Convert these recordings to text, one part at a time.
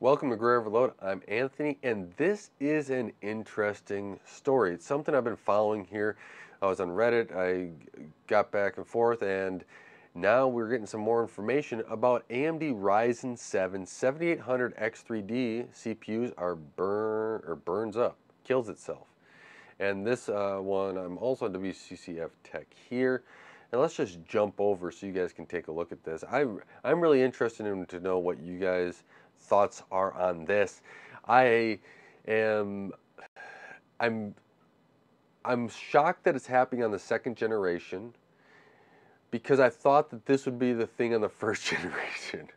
Welcome to Graya Overload. I'm Anthony, and this is an interesting story. It's something I've been following here. I was on Reddit, I got back and forth, and now we're getting some more information about AMD Ryzen 7 7800X3D CPUs are burns up, kills itself. And this one, I'm also on WCCF Tech here. And let's just jump over so you guys can take a look at this. I'm really interested in to know what you guys thoughts are on this. I'm shocked that it's happening on the second generation, because I thought that this would be the thing on the first generation.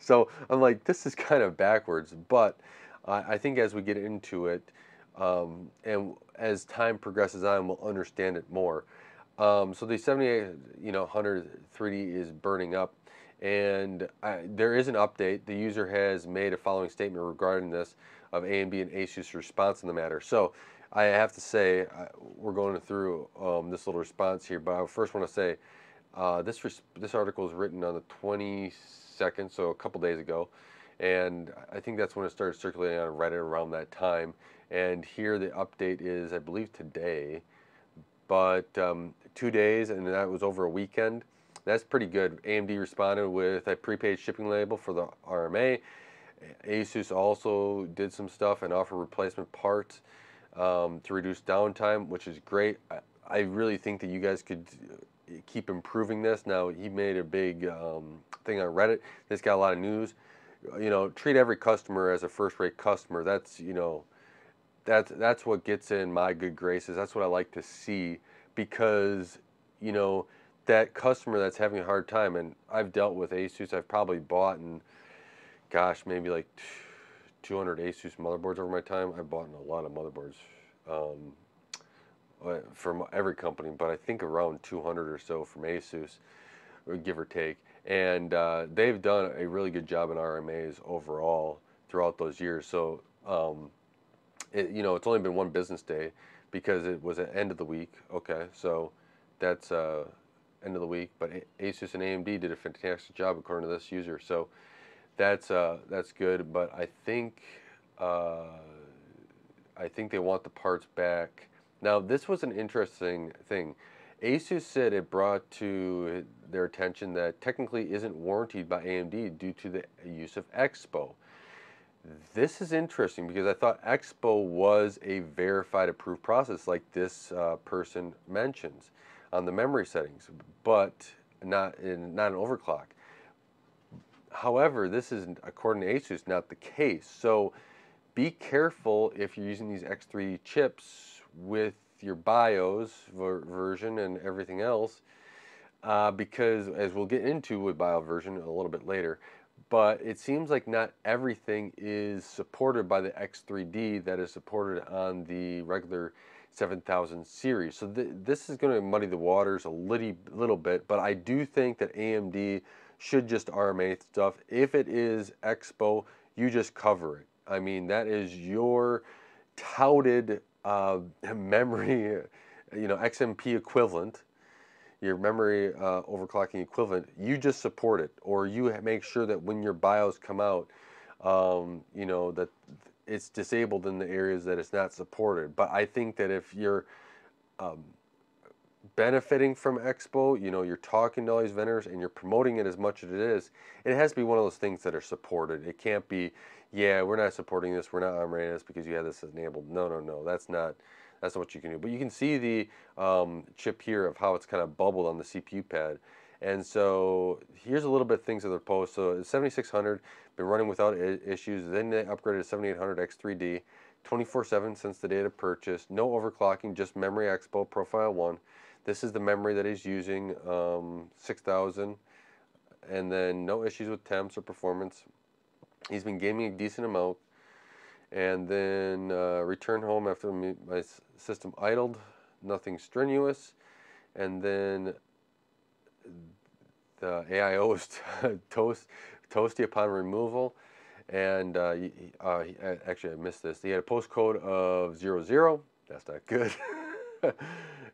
So I'm like, this is kind of backwards, but I think as we get into it and as time progresses on, we'll understand it more. So the 7800 3D is burning up, and there is an update. The user has made a following statement regarding this of AMD and ASUS response in the matter. So I have to say, we're going through this little response here, but I first want to say this article is written on the 22nd, so a couple days ago, and I think that's when it started circulating on Reddit around that time. And here the update is, I believe, today, but 2 days, and that was over a weekend. That's pretty good. AMD responded with a prepaid shipping label for the RMA. ASUS also did some stuff and offered replacement parts to reduce downtime, which is great. I really think that you guys could keep improving this. Now, he made a big thing on Reddit. This got a lot of news. You know, treat every customer as a first-rate customer. That's, you know, that's what gets in my good graces. That's what I like to see, because, you know, that customer that's having a hard time, and I've dealt with ASUS. I've probably bought, and gosh, maybe like 200 ASUS motherboards over my time. I've bought a lot of motherboards from every company, but I think around 200 or so from ASUS, give or take. And they've done a really good job in RMAs overall throughout those years. So, you know, it's only been one business day because it was at end of the week. Okay, so that's end of the week, but ASUS and AMD did a fantastic job according to this user, so that's good. But I think they want the parts back. Now, this was an interesting thing. ASUS said it brought to their attention that technically isn't warranted by AMD due to the use of Expo. This is interesting, because I thought Expo was a verified approved process, like this person mentions on the memory settings, but not an overclock. However, this is, according to ASUS, not the case. So be careful if you're using these X3 chips with your BIOS version and everything else, because as we'll get into with BIOS version a little bit later, but it seems like not everything is supported by the X3D that is supported on the regular 7000 series. So this is going to muddy the waters a little bit, but I do think that AMD should just RMA stuff. If it is Expo, you just cover it. I mean, that is your touted memory, you know, XMP equivalent, your memory overclocking equivalent. You just support it, or you make sure that when your BIOS come out, you know, that it's disabled in the areas that it's not supported. But I think that if you're benefiting from Expo, you know, you're talking to all these vendors and you're promoting it as much as it is, it has to be one of those things that are supported. It can't be, yeah, we're not supporting this, we're not RMAing this because you have this enabled. No, that's not what you can do. But you can see the chip here of how it's kind of bubbled on the CPU pad. And so here's a little bit of things of their post. So 7600 been running without issues. Then they upgraded to 7800X3D, 24/7 since the date of purchase. No overclocking, just memory Expo profile 1. This is the memory that is using 6000, and then no issues with temps or performance. He's been gaming a decent amount, and then return home after my system idled. Nothing strenuous, and then the AIO is toasty upon removal, and actually I missed this. He had a postcode of 00. That's not good.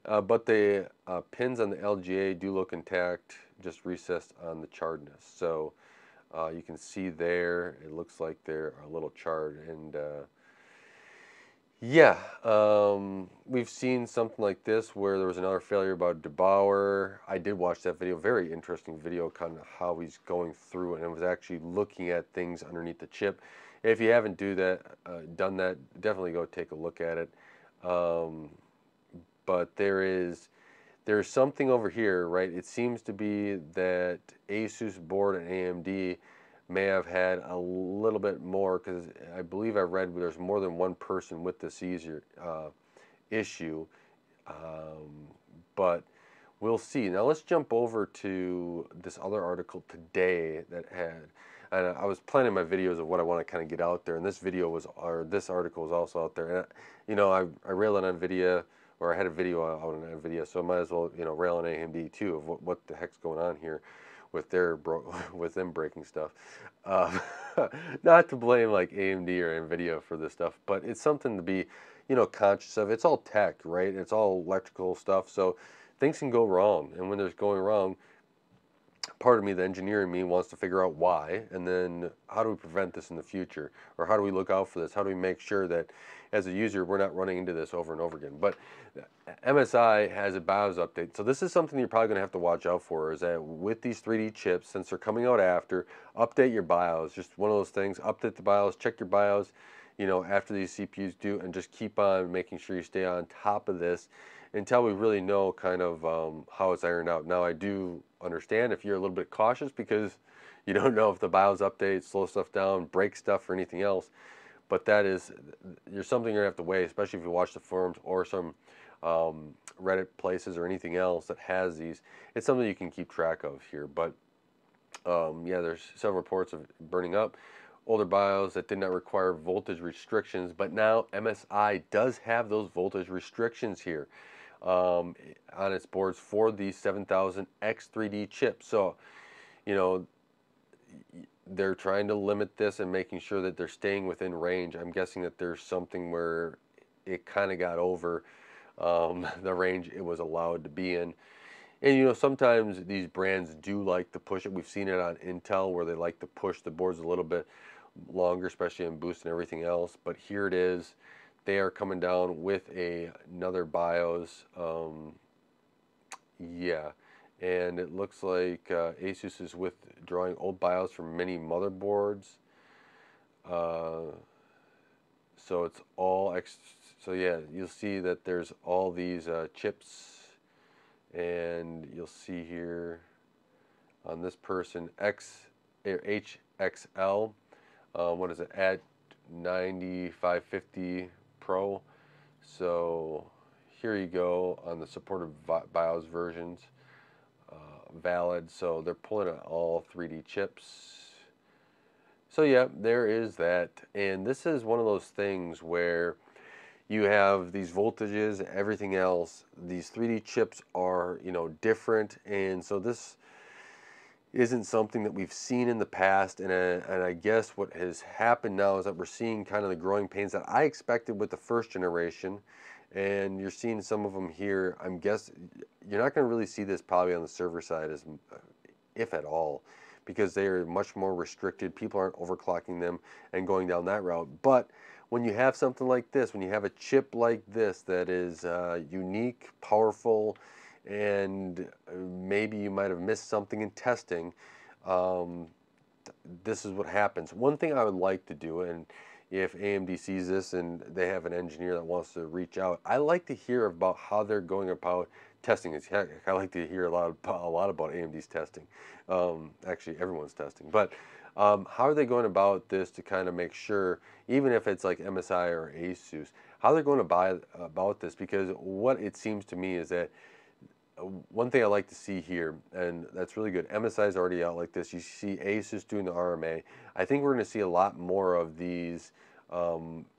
But the pins on the LGA do look intact, just recessed on the charredness. So You can see there, it looks like there are a little charred, and yeah, we've seen something like this where there was another failure about De Bauer. I did watch that video, very interesting video, kind of how he's going through it and was actually looking at things underneath the chip. If you haven't done that, definitely go take a look at it. But there's something over here, right? It seems to be that ASUS board and AMD may have had a little bit more, because I believe I read there's more than one person with this issue, but we'll see. Now let's jump over to this other article today that had, and I was planning my videos of what I want to kind of get out there, and this video was, or this article was also out there. And you know, I rail on NVIDIA, or I had a video out on NVIDIA, so I might as well, you know, rail on AMD too of what the heck's going on here with their them breaking stuff. Not to blame like AMD or NVIDIA for this stuff, but it's something to be, you know, conscious of. It's all tech, right? It's all electrical stuff, so things can go wrong, and when there's going wrong, part of me, the engineer in me, wants to figure out why, and then how do we prevent this in the future, or how do we look out for this? How do we make sure that as a user we're not running into this over and over again? But MSI has a BIOS update, so this is something you're probably going to have to watch out for, is that with these 3D chips, since they're coming out after, update your BIOS. Just one of those things, update the BIOS, check your BIOS, you know, after these CPUs do, and just keep on making sure you stay on top of this until we really know kind of how it's ironed out. Now I do understand if you're a little bit cautious because you don't know if the BIOS updates, slow stuff down, break stuff, or anything else, but that is, there's something you're gonna have to weigh, especially if you watch the forums or some Reddit places or anything else that has these. It's something you can keep track of here, but yeah, there's several reports of burning up older BIOS that did not require voltage restrictions, but now MSI does have those voltage restrictions here on its boards for the 7000X3D chip. So, you know, they're trying to limit this and making sure that they're staying within range. I'm guessing that there's something where it kind of got over the range it was allowed to be in. And, you know, sometimes these brands do like to push it. We've seen it on Intel where they like to push the boards a little bit longer, especially in boost and everything else. But here it is. They are coming down with another BIOS. Yeah, and it looks like ASUS is withdrawing old BIOS from many motherboards. So it's all, so yeah, you'll see that there's all these chips. And you'll see here on this person HXL, what is it, at 9550 Pro. So here you go on the supported BIOS versions, valid. So they're pulling out all 3D chips. So yeah, there is that. And this is one of those things where you have these voltages, everything else. These 3D chips are, you know, different, and so this isn't something that we've seen in the past. And I guess what has happened now is that we're seeing kind of the growing pains that I expected with the first generation, and you're seeing some of them here. I'm guessing you're not going to really see this probably on the server side, as if at all, because they are much more restricted. People aren't overclocking them and going down that route, but when you have something like this, when you have a chip like this that is unique, powerful, and maybe you might have missed something in testing, this is what happens. One thing I would like to do, and if AMD sees this and they have an engineer that wants to reach out, I like to hear about how they're going about testing. I like to hear a lot about AMD's testing. Actually, everyone's testing, but how are they going about this to kind of make sure, even if it's like MSI or ASUS, how they're going to buy about this? Because what it seems to me is that one thing I like to see here, and that's really good, MSI is already out like this. You see ASUS doing the RMA. I think we're going to see a lot more of these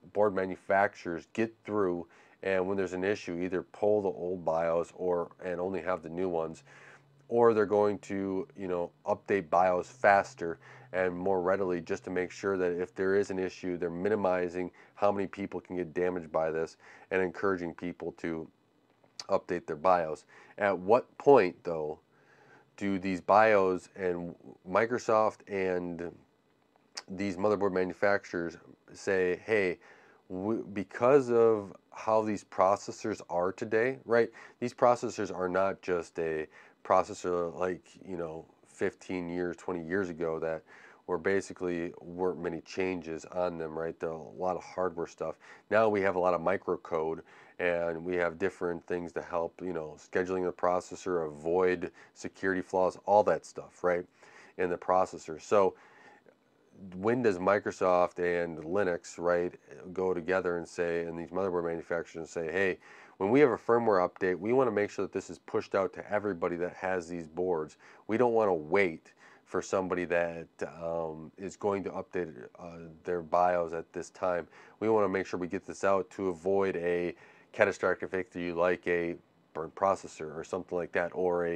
board manufacturers get through, and when there's an issue, either pull the old BIOS and only have the new ones, or they're going to, you know, update BIOS faster and more readily, just to make sure that if there is an issue, they're minimizing how many people can get damaged by this and encouraging people to update their BIOS. At what point, though, do these BIOS, and Microsoft and these motherboard manufacturers say, hey, because of how these processors are today, right? These processors are not just a processor like, you know, 15 years, 20 years ago that were basically weren't many changes on them, right? There are a lot of hardware stuff. Now we have a lot of microcode, and we have different things to help, you know, scheduling the processor, avoid security flaws, all that stuff, right, in the processor. So when does Microsoft and Linux, right, go together and say, and these motherboard manufacturers say, hey, when we have a firmware update, we want to make sure that this is pushed out to everybody that has these boards. We don't want to wait for somebody that is going to update their BIOS at this time. We want to make sure we get this out to avoid a catastrophic issue like a burnt processor or something like that, or a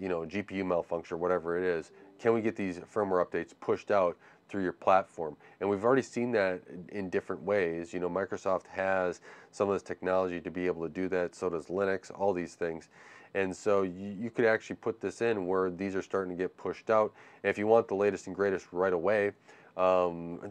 you know, GPU malfunction or whatever it is. Can we get these firmware updates pushed out through your platform? And we've already seen that in different ways. You know, Microsoft has some of this technology to be able to do that. So does Linux, all these things. And so you could actually put this in where these are starting to get pushed out. And if you want the latest and greatest right away,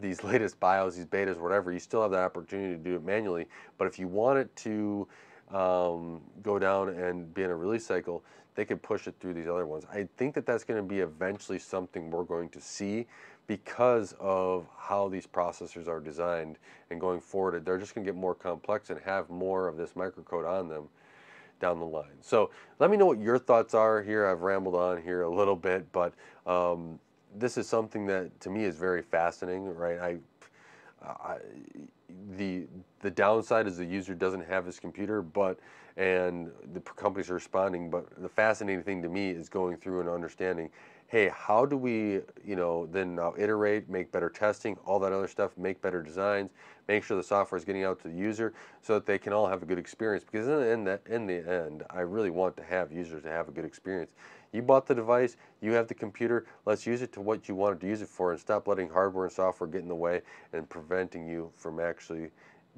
these latest BIOS, these betas, whatever, you still have that opportunity to do it manually. But if you want it to go down and be in a release cycle, they could push it through these other ones. I think that that's going to be eventually something we're going to see because of how these processors are designed, and going forward, they're just going to get more complex and have more of this microcode on them down the line. So let me know what your thoughts are here. I've rambled on here a little bit, but this is something that to me is very fascinating, right? The downside is the user doesn't have his computer, but and the companies are responding. But the fascinating thing to me is going through and understanding, hey, how do we, you know, then now iterate, make better testing, all that other stuff, make better designs, make sure the software is getting out to the user so that they can all have a good experience. Because in the end, I really want to have users to have a good experience. You bought the device, you have the computer, let's use it to what you wanted to use it for, and stop letting hardware and software get in the way and preventing you from actually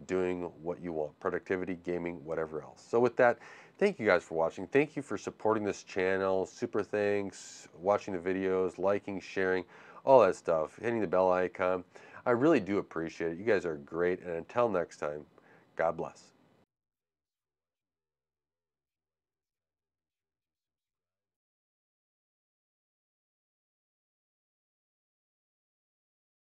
doing what you want, productivity, gaming, whatever else. So with that, thank you guys for watching. Thank you for supporting this channel. Super thanks, watching the videos, liking, sharing, all that stuff, hitting the bell icon. I really do appreciate it. You guys are great, and until next time, God bless.